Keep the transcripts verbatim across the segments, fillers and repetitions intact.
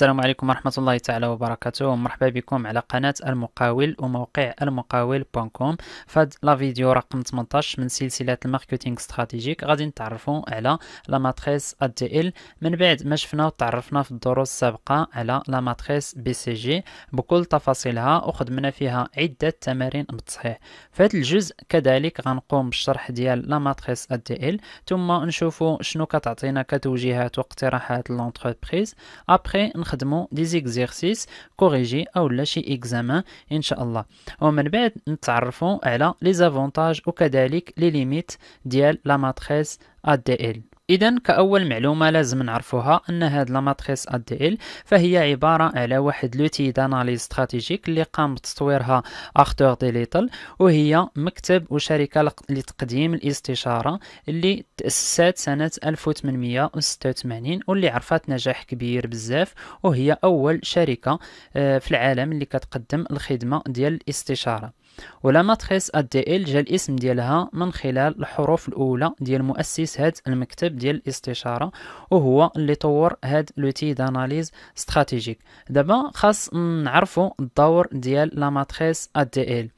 السلام عليكم ورحمة الله تعالى وبركاته، مرحبا بكم على قناة المقاول وموقع المقاول دوت كوم. فهاد لا فيديو رقم ثمانية عشر من سلسلة الماركتينغ استراتيجيك غادي نتعرفوا على لا ماتريس ادي ال. من بعد ما شفنا وتعرفنا في الدروس السابقة على لا ماتريس بي سي جي بكل تفاصيلها وخدمنا فيها عدة تمارين بالتصحيح. في هذا الجزء كذلك غنقوم بالشرح ديال لا ماتريس ادي ال ثم نشوفوا شنو كتعطينا كتوجيهات واقتراحات لونتربريز. ابخي نخدمو دي زيكزيرسيس كوريجي اولا شي اكزامان ان شاء الله، ومن بعد نتعرفوا على لي زافونتاج وكذلك لي ليميت ديال لا ماتريس ادي ال. إذن كأول معلومة لازم نعرفوها أن هاد لا ماتريس ادي ال فهي عبارة على واحد لوتي داناليز استراتيجيك اللي قام بتطويرها أرثر دي ليتل، وهي مكتب وشركة لتقديم الاستشارة اللي تأسست سنة ألف وثمانمائة وستة وثمانين واللي عرفت نجاح كبير بزاف، وهي أول شركة في العالم اللي كتقدم الخدمة ديال الاستشارة. ولا ماتريس ادي ال جا الاسم ديالها من خلال الحروف الاولى ديال مؤسس هاد المكتب ديال الاستشاره، وهو اللي طور هاد لوتي داناليز استراتيجيك. دابا خاص نعرفوا الدور ديال لا ماتريس ادي ال.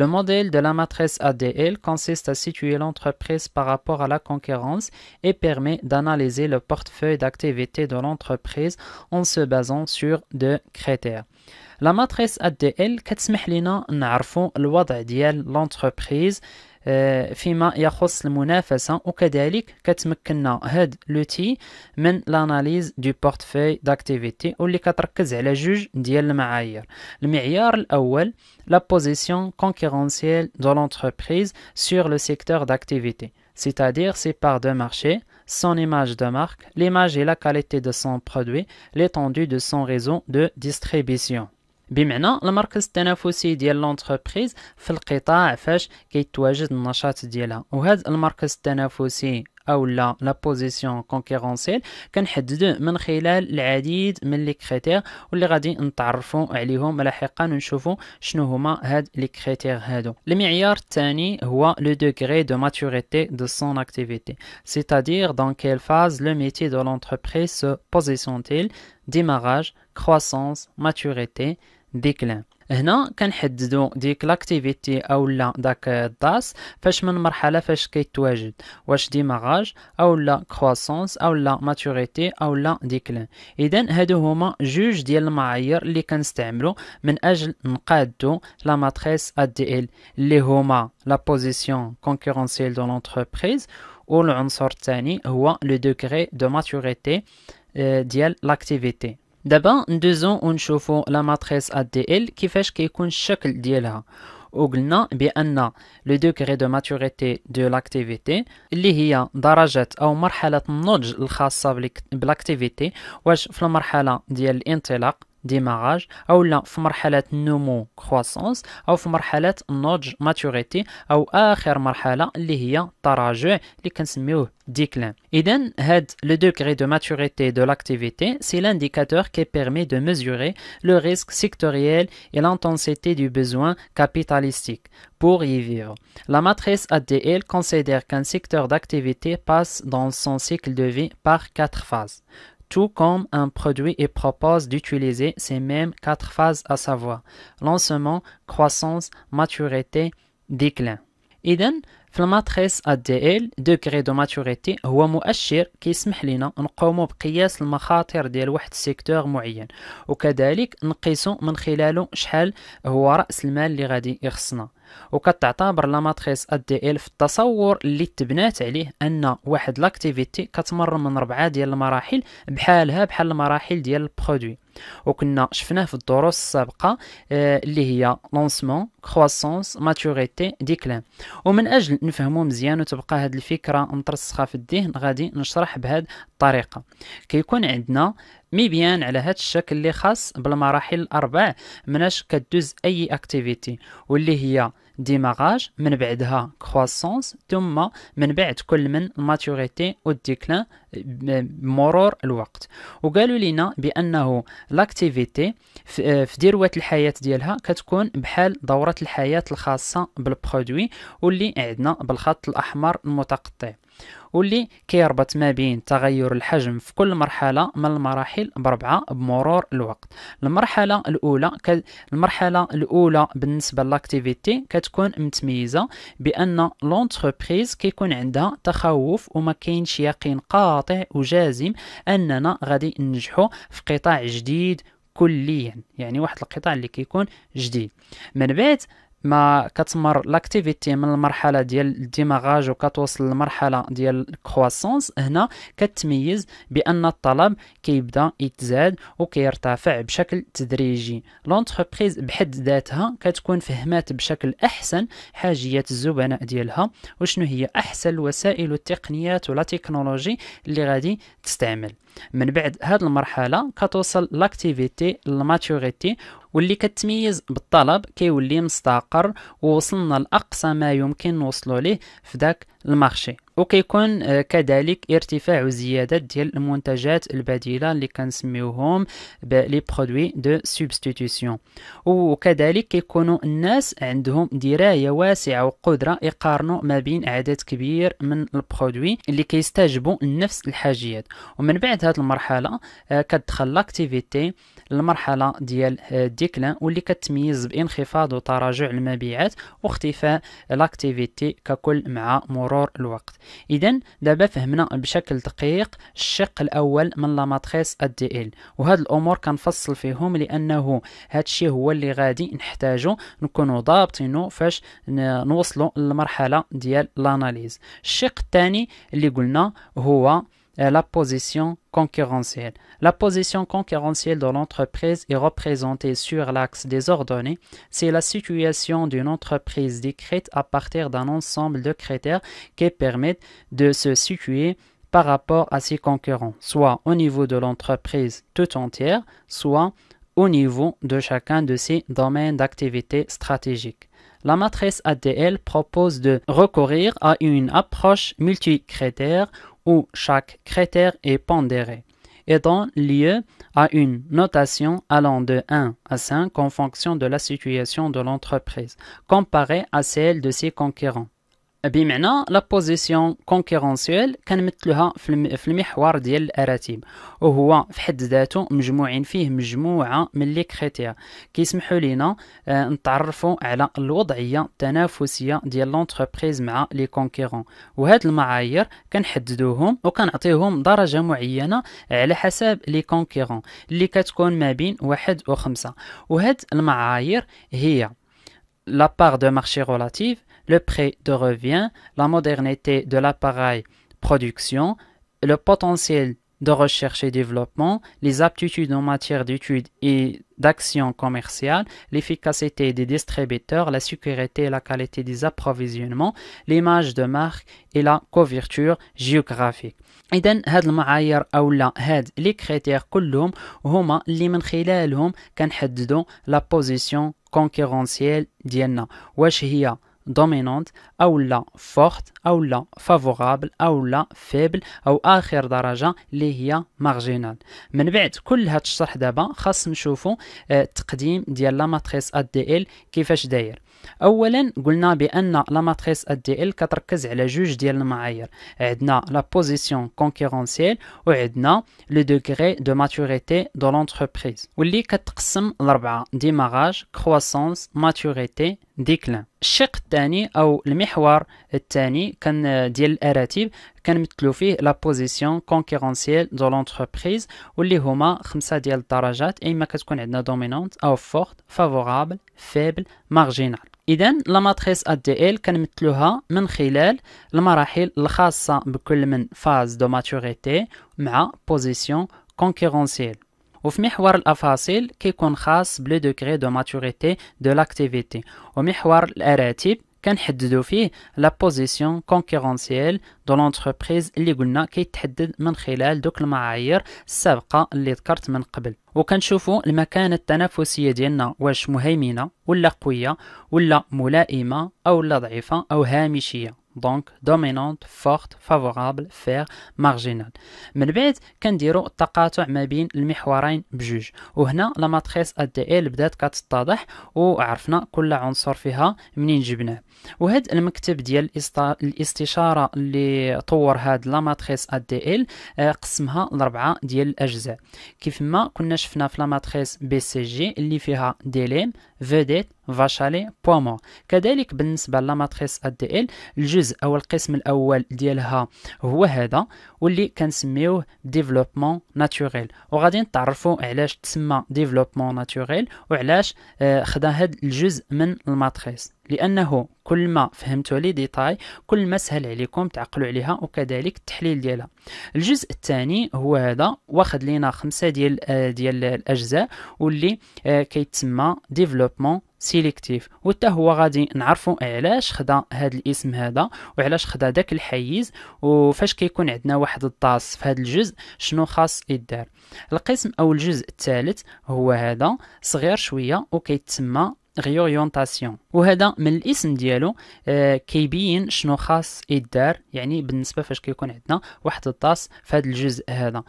Le modèle de la matrice ادي ال consiste à situer l'entreprise par rapport à la concurrence et permet d'analyser le portefeuille d'activités de l'entreprise en se basant sur deux critères. La matrice ادي ال كتسمح لنا نعرفوا الوضع ديال l'entreprise فيما يخص المنافسة، وكذلك كتمكننا هاد لوتي من الاناليز دو بورتفوي داكتيفيتي واللي كتركز على جوج ديال المعايير. المعيار الاول لا بوزيسيون كونكورونسييل دو لونتربريز سور لو سيكتور داكتيفيتي، c'est-à-dire ses parts de marché, son image de marque, l'image et la qualité de son produit, l'étendue de son réseau de distribution. بمعنى المركز التنافسي ديال لونتربريز في القطاع فاش كيتواجد النشاط ديالها، وهذا المركز التنافسي او لا لا بوزيسيون كونكورونسيل كنحددوه من خلال العديد من لي كريتير واللي غادي نتعرفوا عليهم لاحقا ونشوفوا شنو هما هاد لي كريتير هادو. المعيار الثاني هو لو دوغري دو ماتوريتي دو سون اكتيفيتي، c'est-à-dire dans quelle phase le métier de l'entreprise se positionne-t-il, démarrage, croissance, maturité, déclin. هنا كنحددوا ديك لاكتيفيتي اولا داك الداس فاش من مرحله فاش كيتواجد، واش ديماغاج اولا كروسونس اولا ماتوريتي اولا ديكلان. اذا هادو هما جوج ديال المعايير اللي كنستعملوا من اجل نقادوا لا ماتريس ادي ال، اللي هما لا بوزيسيون كونكورونسييل دو لونتربريز، والعنصر الثاني هو لو دوغري دو ماتوريتي ديال لاكتيفيتي. دابا ندوزو ونشوفو لا ماتريس ادي ال كيفاش كيكون الشكل ديالها، وقلنا بان لو دوغري دو ماتوريتي دو لاكتيفيتي اللي هي درجه او مرحله النضج الخاصه بالاكتيفيتي، واش في المرحله ديال الانطلاق ديماراج او لا في مرحله النمو كروسونس، او في مرحله النضج ماتوريتي، او اخر مرحله اللي هي التراجع اللي كنسميوه déclin. Eden, le degré de maturité de l'activité, c'est l'indicateur qui permet de mesurer le risque sectoriel et l'intensité du besoin capitalistique pour y vivre. La matrice ادي ال considère qu'un secteur d'activité passe dans son cycle de vie par quatre phases, tout comme un produit, et propose d'utiliser ces mêmes quatre phases, à savoir lancement, croissance, maturité, déclin. إذن في الماتريس ادي ال دوغري دو ماتوريتي هو مؤشر كيسمح لنا نقومو بقياس المخاطر ديال واحد السيكتور معين، وكذلك نقيسو من خلاله شحال هو راس المال اللي غادي يخصنا. وكتعتبر لا ماتريس ادي ال في التصور اللي تبنات عليه ان واحد لاكتيفيتي كتمر من ربعه ديال المراحل بحالها بحال المراحل ديال البرودوي، وكنا شفناه في الدروس السابقه آه اللي هي لونسمون كروسونس ماتوريتي ديكلان. ومن اجل نفهمو مزيان وتبقى هاد الفكره مترسخه في الذهن غادي نشرح بهاد الطريقه. كيكون عندنا مبيان على هاد الشكل اللي خاص بالمراحل الاربع مناش كدوز اي اكتيفيتي، واللي هي ديماغاج، من بعدها كروسونس، ثم من بعد كل من ماتوريتي والديكلان بمرور الوقت. وقالوا لنا بانه لاكتيفيتي في ذروه الحياه ديالها كتكون بحال دوره الحياه الخاصه بالبرودوي واللي عندنا بالخط الاحمر المتقطع، واللي كيربط ما بين تغير الحجم في كل مرحله من المراحل بربعه بمرور الوقت. المرحله الاولى ك... المرحله الاولى بالنسبه لاكتيفيتي كتكون متميزه بان لونتربريز كيكون عندها تخوف وما كاينش يقين قاطع وجازم اننا غادي ننجحوا في قطاع جديد كليا، يعني واحد القطاع اللي كيكون جديد. من بعد ما كتمر لاكتيفيتي من المرحله ديال الديماغاج وكتوصل للمرحله ديال الكرواسونس، هنا كتميز بان الطلب كيبدا يتزاد وكيرتفع بشكل تدريجي. لونتربريز بحد ذاتها كتكون فهمات بشكل احسن حاجيات الزبناء ديالها وشنو هي احسن الوسائل والتقنيات ولا تكنولوجي اللي غادي تستعمل. من بعد هاد المرحله كتوصل لاكتيفيتي للماتوريتي واللي كتميز بالطلب كيولي مستقر ووصلنا لاقصى ما يمكن نوصلوا ليه في ذاك المارشي، وكيكون كذلك ارتفاع وزيادة ديال المنتجات البديلة اللي كنسميوهم لي برودوي دو سوبستيتيسيون. وكذلك كيكونوا الناس عندهم دراية واسعة وقدرة يقارنوا ما بين عدد كبير من البرودوي اللي كيستجبوا لنفس الحاجيات. ومن بعد هذه المرحلة كتدخل لاكتيفيتي المرحلة ديال الديكلان واللي كتميز بانخفاض وتراجع المبيعات واختفاء لاكتيفيتي ككل مع مرور الوقت. إذن دابا فهمنا بشكل دقيق الشق الأول من لا ماتريس الدي إل، وهاد الأمور كنفصل فيهم لأنه هادشي هو اللي غادي نحتاجو نكونو ضابطينو فاش نوصلو للمرحلة ديال الأناليز. الشق الثاني اللي قلنا هو la position concurrentielle. La position concurrentielle de l'entreprise est représentée sur l'axe des ordonnées. C'est la situation d'une entreprise décrite à partir d'un ensemble de critères qui permettent de se situer par rapport à ses concurrents, soit au niveau de l'entreprise tout entière, soit au niveau de chacun de ses domaines d'activité stratégique. La matrice A D L propose de recourir à une approche multicritère où chaque critère est pondéré et donne lieu à une notation allant de un à cinq en fonction de la situation de l'entreprise, comparée à celle de ses concurrents. بمعنى لا بوزيسيون كونكورونسيال كنمثلوها في المحور ديال الاراتيب، وهو في حد ذاته مجموعين فيه مجموعه من لي كريتير كيسمحوا لينا نتعرفوا على الوضعيه التنافسيه ديال لونتربريز مع لي كونكورون. وهاد المعايير كنحددوهم وكنعطيوهم درجه معينه على حسب لي كونكورون اللي كتكون ما بين واحد و خمسة. وهاد المعايير هي لا بار دو مارشي رولاتيف، le prix de revient, la modernité de l'appareil production, le potentiel de recherche et développement, les aptitudes en matière d'études et d'action commerciale, l'efficacité des distributeurs, la sécurité et la qualité des approvisionnements, l'image de marque et la couverture géographique. إذن هاد المعايير أولا هاد لي كريتير كلهم هما اللي من خلالهم كنحددو لا بوزيسيون كونكورونسيال ديالنا، واش هي dominante أو لا forte أو لا favorable أو لا faible أو آخر درجة اللي هي marginal. من بعد كل هاد الشرح دابا خاص نشوفو التقديم ديال لا ماتريس دي ال كيفاش داير. أولا قلنا بأن لا ماتريس دي ال كتركز على جوج ديال المعايير، عندنا لا بوزيسيون كونكورونسيال وعندنا لو دوغري دو ماتوريتي دو لونتربريز، واللي كتقسم لأربعة: ديماغاج، كرواسونس، ماتوريتي، ديكلان. الشق الثاني او المحور الثاني كان ديال الاراتيب كنمثلوا فيه لا بوزيسيون كونكورونسيال دو لونتربريز واللي هما خمسه ديال الدرجات، اما كتكون عندنا دومينونت او فورت فافورابل فيبل مارجينال. إذن لا ماتريس دي إل كنمثلوها من خلال المراحل الخاصه بكل من فاز دو ماتوريتي مع بوزيسيون كونكورونسيال. وفي محور الأفاصيل كيكون خاص بلو دوغري دو ماتوريتي دو لاكتيفيتي، ومحور الأراتيب كنحددو فيه لا بوزيسيون كونكورونسيال دو لونتربريز اللي قلنا كيتحدد من خلال دوك المعايير السابقة اللي ذكرت من قبل. وكنشوفو المكانة التنافسية ديالنا واش مهيمنة ولا قوية ولا ملائمة أو لا ضعيفة أو هامشية. donc dominante forte favorable fair marginal. من بعد كنديروا التقاطع ما بين المحورين بجوج، وهنا لا ماتريس ا دي ال بدات كتتضح وعرفنا كل عنصر فيها منين جبناه. وهذا المكتب ديال الاستشاره اللي طور هاد لا ماتريس ا دي ال قسمها لاربعه ديال الاجزاء كيف ما كنا شفنا في لا ماتريس بي سي جي اللي فيها ديليم فيديت فاشالي بومون. كذلك بالنسبه لا ماتريس ا دي ال الجزء او القسم الاول ديالها هو هذا واللي كنسميوه ديفلوبمون ناتوريل، وغادي نتعرفوا علاش تسمى ديفلوبمون ناتوريل وعلاش خدا هذا الجزء من الماتريس، لانه كل ما فهمتوا لي ديتاي كل ما سهل عليكم تعقلوا عليها وكذلك التحليل ديالها. الجزء الثاني هو هذا واخد لينا خمسه ديال ديال الاجزاء واللي كيتسمى ديفلوبمون سيليكتيف، وتا هو غادي نعرفوا علاش خدا هذا الاسم هذا وعلاش خدا داك الحيز وفاش كيكون عندنا واحد الطاس في هذا الجزء شنو خاص يدار. القسم او الجزء الثالث هو هذا صغير شويه وكيتسمى ريوريونتاسيون، وهذا من الاسم ديالو آه كيبين شنو خاص يدار، يعني بالنسبه فاش كيكون عندنا واحد الطاس في هذا الجزء هذا.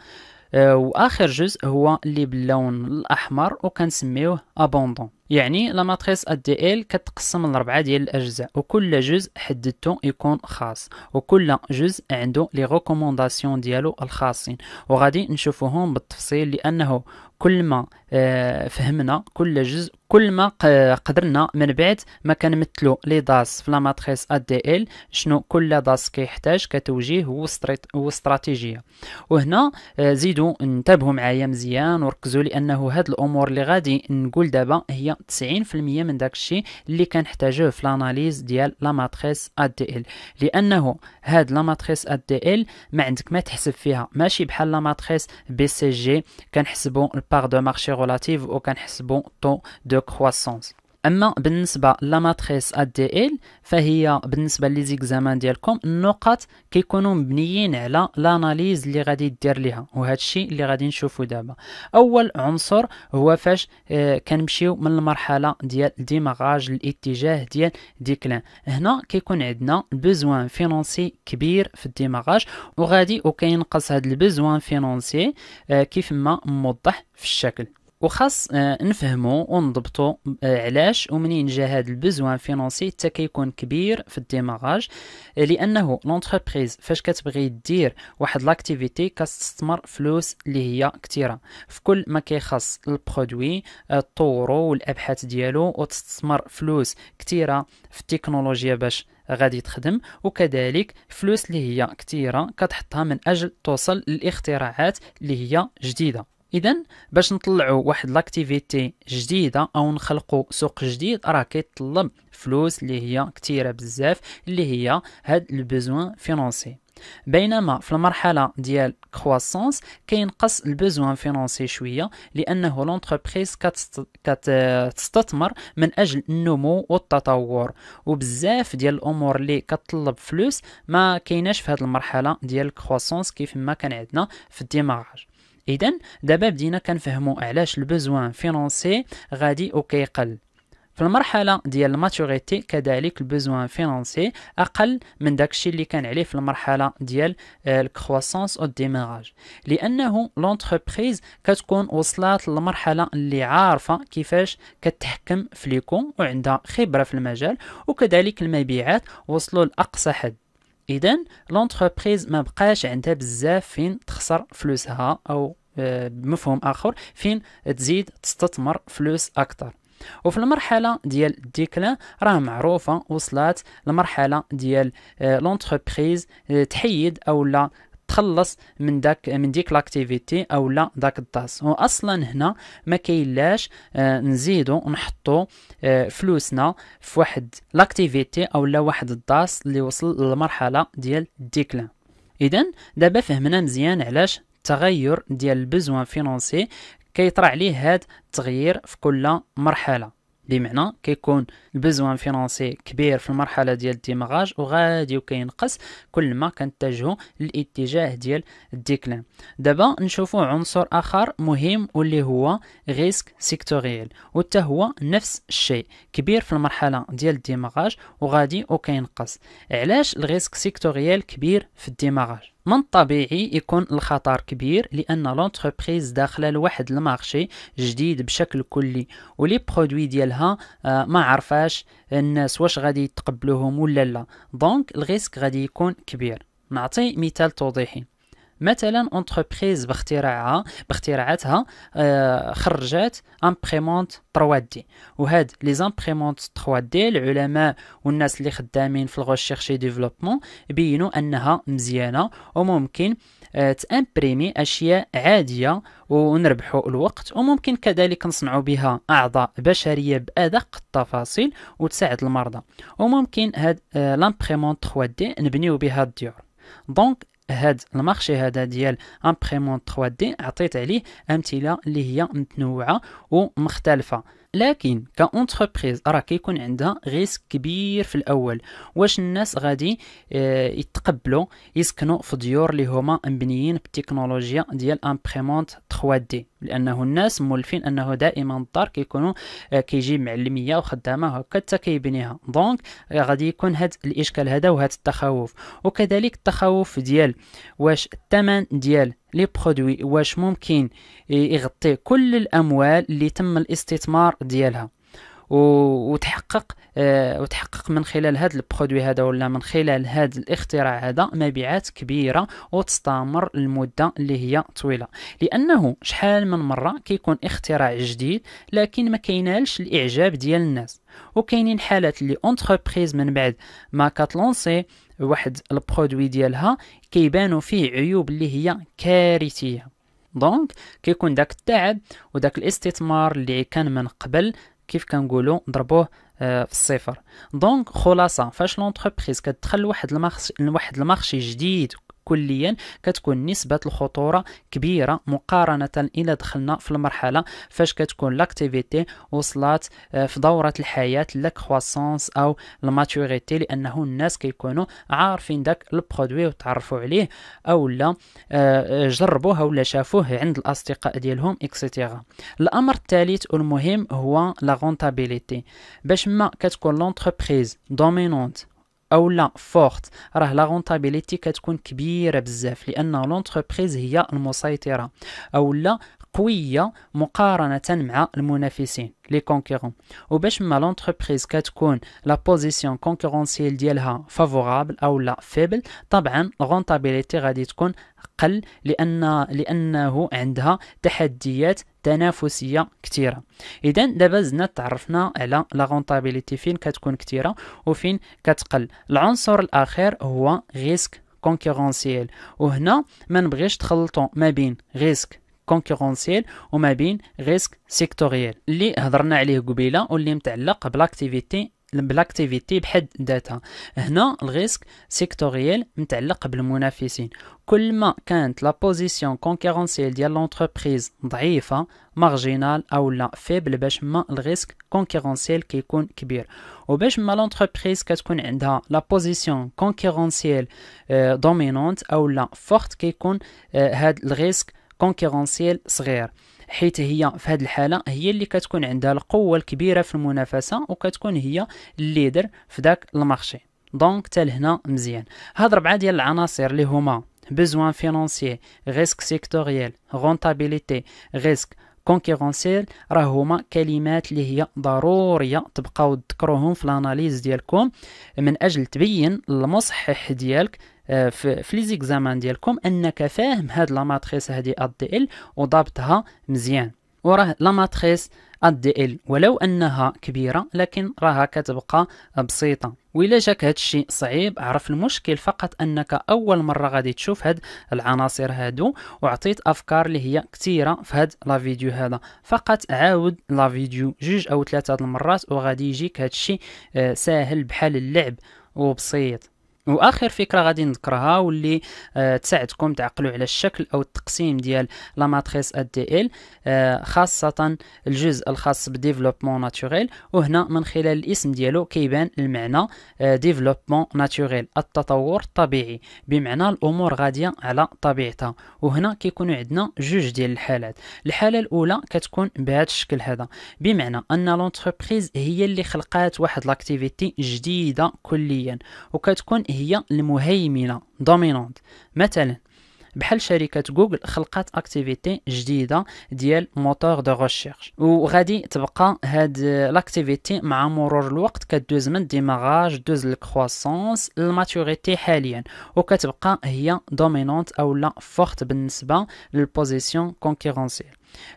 آه واخر جزء هو اللي باللون الاحمر وكنسميوه ابوندون. يعني لا ماتريس ا دي ال كتقسم لربعه ديال الاجزاء وكل جزء حددته يكون خاص وكل جزء عنده لي ريكومونداسيون ديالو الخاصين وغادي نشوفوهم بالتفصيل، لانه كل ما آه فهمنا كل جزء كل ما قدرنا من بعد ما كنمثلوا لي داس في لا ماتريس ا دي ال شنو كل داس كيحتاج كتوجيه واستراتيجيه. وهنا آه زيدوا انتبهوا معايا مزيان وركزوا، لانه هاد الامور اللي غادي نقول دابا هي تسعين بالمئة من داكشي اللي كنحتاجوه في الاناليز ديال لا ماتريس ا دي ال، لانه هاد لا ماتريس ا دي ال ما عندك ما تحسب فيها، ماشي بحال لا ماتريس بي سي جي كنحسبوا البار دو مارشي رولاتيف وكنحسبوا طو دو كرواسونس. اما بالنسبه لا ماتريس ا دي ال فهي بالنسبه لي زيكزامان ديالكم النقط كيكونوا مبنيين على الاناليز اللي غادي دير ليها، وهذا الشيء اللي غادي نشوفوا دابا. اول عنصر هو فاش آه كنمشيو من المرحله ديال ديماغاج الاتجاه ديال ديكلان، هنا كيكون عندنا البيزوان فينونسي كبير في الديماغاج وغادي وكينقص هذا البيزوان فينونسي آه كيف ما موضح في الشكل، وخاص نفهمو ونضبطو علاش ومنين جا هاد البزوان فينونسي حتى كيكون كبير في الديماغاج، لانه لونتربريز فاش كتبغي دير واحد لاكتيفيتي كتستثمر فلوس اللي هي كثيره في كل ما كيخص البرودوي الطورو والابحاث ديالو، وتستثمر فلوس كثيره في التكنولوجيا باش غادي تخدم، وكذلك فلوس اللي هي كثيره كتحطها من اجل توصل للاختراعات اللي هي جديده. إذن باش نطلعوا واحد لاكتيفيتي جديدة أو نخلقوا سوق جديد راه كيتطلب فلوس اللي هي كتيرة بزاف اللي هي هاد البيزوان فينونسي، بينما في المرحلة ديال كرواسونس كينقص البيزوان فينونسي شوية، لأنه لونتربريز كتستثمر من أجل النمو والتطور وبزاف ديال الأمور اللي كتطلب فلوس ما كايناش في هاد المرحلة ديال كرواسونس كيف ما كان عندنا في الديماغاج. إذن دابا بدينا كنفهمو علاش البزوان فينونسي غادي وكيقل. في المرحلة ديال الماتوريتي كذلك البزوان فينونسي أقل من داكشي اللي كان عليه في المرحلة ديال الكرواسونس أو الديماغاج، لأنه لونتربريز كتكون وصلات للمرحلة اللي عارفة كيفاش كتحكم في ليكون وعندها خبرة في المجال، وكذلك المبيعات وصلوا لأقصى حد. إذن لونتربريز ما بقاش عندها بزاف فين تخسر فلوسها أو بمفهوم آخر فين تزيد تستثمر فلوس أكثر. وفي المرحلة ديال الديكلان راه معروفة وصلات لمرحلة ديال لونتربريز تحيد أو لا تخلص من داك من ديك لاكتيفيتي او لا داك الطاس، واصلا هنا ما كاينلاش آه نزيدو ونحطو آه فلوسنا في واحد لاكتيفيتي او لا واحد الطاس اللي وصل للمرحله ديال الديكلان. اذا دابا فهمنا مزيان علاش التغير ديال البزوان فينونسي كيطرى عليه هاد التغيير في كل مرحله. بمعنى كيكون البزوان فينانسي كبير في المرحله ديال الديماغاج وغادي وكينقص كل ما كنتجهوا للاتجاه ديال الديكلان. دابا نشوفوا عنصر اخر مهم واللي هو ريسك سيكتوريال، وحتى هو نفس الشيء كبير في المرحله ديال الديماغاج وغادي وكينقص. علاش الريسك سيكتوريال كبير في الديماغاج؟ من الطبيعي يكون الخطر كبير لان لونتربريز داخله لواحد المارشي جديد بشكل كلي ولي برودوي ديالها ما عرفاش الناس واش غادي يتقبلوهم ولا لا، دونك الريسك غادي يكون كبير. نعطي مثال توضيحي، مثلا اونتربريز باختراعها باختراعاتها خرجات امبريمونت ثري دي، وهاد لي امبريمونت ثري دي العلماء والناس اللي خدامين في الغوشيرشي ديفلوبمون بينوا انها مزيانه وممكن تامبريمي اشياء عاديه ونربحوا الوقت، وممكن كذلك نصنعوا بها اعضاء بشريه بادق التفاصيل وتساعد المرضى، وممكن هاد لامبريمونت ثري دي نبنيو بها الديور. دونك هاد المارشي هذا ديال امبريمونت ثري دي عطيت عليه امثله اللي هي متنوعه ومختلفه، لكن كونتربريز راه كيكون عندها ريسك كبير في الاول. واش الناس غادي يتقبلوا يسكنوا في ديور اللي هما مبنيين بالتكنولوجيا ديال امبريمونت ثري دي، لانه الناس مولفين انه دائما الدار كيكونوا كيجي معلميه وخدامه هكا حتى كيبنيها، دونك غادي يكون هذا الاشكال هذا وهذا التخوف. وكذلك التخوف ديال واش الثمن ديال لي برودوي واش ممكن يغطي كل الاموال اللي تم الاستثمار ديالها وتحقق أه وتحقق من خلال هذا البرودوي هذا ولا من خلال هذا الاختراع هذا مبيعات كبيره وتستمر المده اللي هي طويله، لانه شحال من مره كيكون اختراع جديد لكن ما كاينالش الاعجاب ديال الناس. وكاينين حالات اللي اونتربريز من بعد ما كتلونسي واحد البرودوي ديالها كيبانوا فيه عيوب اللي هي كارثيه، دونك كيكون داك التعب وداك الاستثمار اللي كان من قبل كيف كنقولوا نضربوه في الصفر. دونك خلاصه فاش لونتربريز كتدخل لواحد المارشي لواحد المارشي جديد كليا كتكون نسبه الخطوره كبيره مقارنه الى دخلنا في المرحله فاش كتكون لاكتيفيتي وصلت في دوره الحياه لا كروسونس او الماتوريتي، لانه الناس كيكونوا عارفين داك البرودوي وتعرفوا عليه او لا جربوه ولا شافوه عند الاصدقاء ديالهم اكسيتيرا. الامر الثالث والمهم هو لا رونتابيليتي، باش ما كتكون لونتربريز دومينونت او لا فورت راه لا رونتابيليتي كتكون كبيره بزاف، لان لونتربريز هي المسيطره او لا قويه مقارنه مع المنافسين لي كونكورون. وباش ما لونتربريز كتكون لا بوزيسيون كونكورونسييل ديالها فافورابل او لا فيبل، طبعا الرونتابيليتي غادي تكون قل لان لانه عندها تحديات تنافسيه كثيره. اذا دابا زدنا تعرفنا على لا رونتابيليتي فين كتكون كثيره وفين كتقل. العنصر الاخير هو ريسك كونكورونسييل، وهنا ما نبغيش تخلطوا ما بين ريسك كونكورونسييل وما بين ريسك سيكتوريال اللي هضرنا عليه قبيله واللي متعلق بالاكتيفيتي بالاكتيفيتي بحد ذاتها. هنا الريسك سيكتوريال متعلق بالمنافسين، كل ما كانت لا بوزيسيون كونكورونسييل ديال لونتربريز ضعيفه مارجينال او لا فيبل باش ما الريسك كونكورونسييل كيكون كبير. وباش ما لونتربريز كتكون عندها لا بوزيسيون كونكورونسييل دومينونت او لا فورت كيكون هاد الريسك كونكورونسييل صغير، حيث هي في هذه الحاله هي اللي كتكون عندها القوه الكبيره في المنافسه وكتكون هي الليدر في ذاك المارشي. دونك حتى لهنا مزيان. هاد ربعه ديال العناصر اللي هما بزوان فينانسي، ريسك سيكتوريال، رونتابيليتي، ريسك كونكورونسييل، راه هما كلمات اللي هي ضروريه تبقاو تذكروهم في الاناليز ديالكم من اجل تبين المصحح ديالك في في لي زيكزامان ديالكم انك فاهم هاد لا ماتريس هادي اد دي ال وضابطها مزيان. وراه لا ماتريس اد دي ال ولو انها كبيره لكن راها كتبقى بسيطه، وإلا جاك هادشي صعيب عرف المشكل فقط انك اول مره غادي تشوف هاد العناصر هادو. وعطيت افكار اللي هي كثيره في هاد لا فيديو هذا، فقط عاود لا فيديو جوج او ثلاثه المرات وغادي يجيك هادشي ساهل بحال اللعب وبسيط. واخر فكره غادي نذكرها واللي آه تساعدكم تعقلوا على الشكل او التقسيم ديال لا ماتريس اد دي ال، آه خاصه الجزء الخاص بديفلوبمون ناتوريل، وهنا من خلال الاسم ديالو كيبان المعنى آه ديفلوبمون ناتوريل، التطور الطبيعي، بمعنى الامور غاديه على طبيعتها. وهنا كيكونوا عندنا جوج ديال الحالات، الحاله الاولى كتكون بهذا الشكل هذا، بمعنى ان لونتربريز هي اللي خلقات واحد لاكتيفيتي جديده كليا وكتكون هي المهيمنه دومينونت، مثلا بحال شركه جوجل خلقت اكتيفيتي جديده ديال موتور دو ريشيرش، وغادي تبقى هاد لاكتيفيتي مع مرور الوقت كدوز من ديماراج دوز الكرواسونس الماتوريتي حاليا، وكتبقى هي دومينونت او لا فورت بالنسبه للبوزيسيون كونكورونسيل.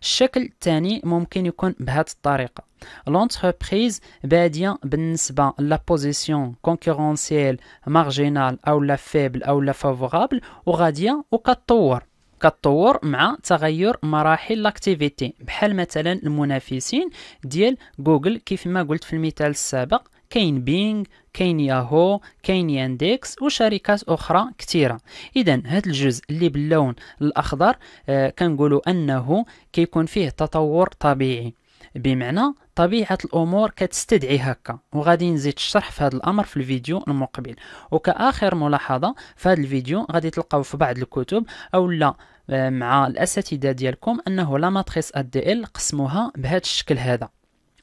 الشكل الثاني ممكن يكون بهذه الطريقه، لونتربريز باديه بالنسبه لا بوزيسيون كونكورونسييل مارجينال او لا فيبل او لا فافورابل، وغاديه وكتطور كتطور مع تغير مراحل لاكتيفيتي، بحال مثلا المنافسين ديال جوجل كيف ما قلت في المثال السابق، كاين بينغ، كاين ياهو، كاين ياندكس وشركات اخرى كثيره. اذا هذا الجزء اللي باللون الاخضر آه كنقولوا انه كيكون فيه تطور طبيعي، بمعنى طبيعه الامور كتستدعي هكا، وغادي نزيد الشرح في هذا الامر في الفيديو المقبل. وكاخر ملاحظه في هذا الفيديو غادي تلقاو في بعض الكتب او لا آه مع الاساتذه ديالكم انه لا ماتريس اد دي ال قسموها بهذا الشكل هذا،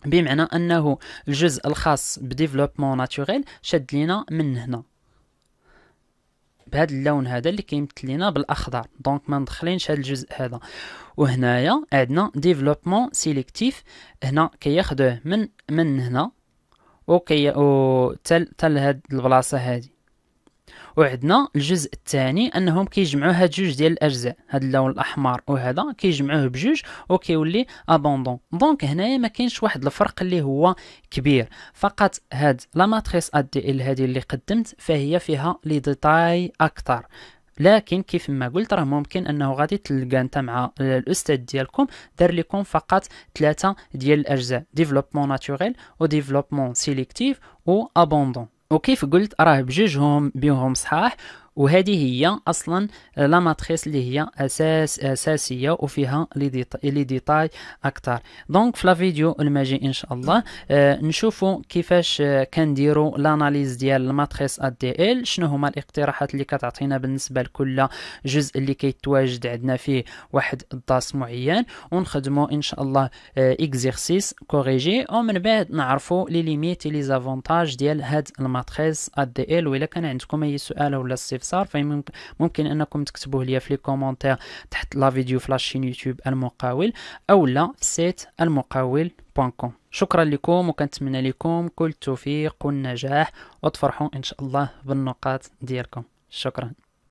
بمعنى انه الجزء الخاص بديفلوبمون ناتوريل شد لينا من هنا بهذا اللون هذا اللي كيمثل لينا بالاخضر، دونك ما ندخلينش هذا الجزء هذا. وهنايا عندنا ديفلوبمون سيليكتيف، هنا كياخذوه من من هنا وكي او تل تل هاد البلاصه هذه. وعندنا الجزء الثاني انهم كيجمعوا هاد جوج ديال الاجزاء، هاد اللون الاحمر وهذا كيجمعوه بجوج وكيولي ابوندون. دونك هنايا ما كاينش واحد الفرق اللي هو كبير، فقط هاد لا ماتريس اد دي ال هذه اللي قدمت فهي فيها لي ديتاي اكثر، لكن كيف ما قلت راه ممكن انه غادي تلقى انت مع الاستاذ ديالكم دار لكم فقط ثلاثه ديال الاجزاء، ديفلوبمون ناتوريل وديفلوبمون سيليكتيف وابوندون، وكيف قلت راه بجوجهم بيهم صحاح. وهذه هي اصلا لا ماتريس اللي هي اساس اساسيه وفيها لي ديتاي اكثر. دونك في لا فيديو الماجي ان شاء الله آه نشوفوا كيفاش آه كنديروا لاناليز ديال الماتريس اد دي ال، شنو هما الاقتراحات اللي كتعطينا بالنسبه لكل جزء اللي كيتواجد عندنا فيه واحد الداس معين، ونخدموا ان شاء الله آه اكزيرسيس كوريجي، ومن بعد نعرفوا لي ليميت لي زافونتاج ديال هاد الماتريس اد دي ال. والا كان عندكم اي سؤال ولا استفسار صار فممكن انكم تكتبوه ليا في لي كومونتير تحت لا فيديو في لاشين يوتيوب المقاول او لا في سيت المقاول بوان كوم. شكرا لكم وكنتمنى لكم كل التوفيق والنجاح، وتفرحوا ان شاء الله بالنقاط ديالكم. شكرا.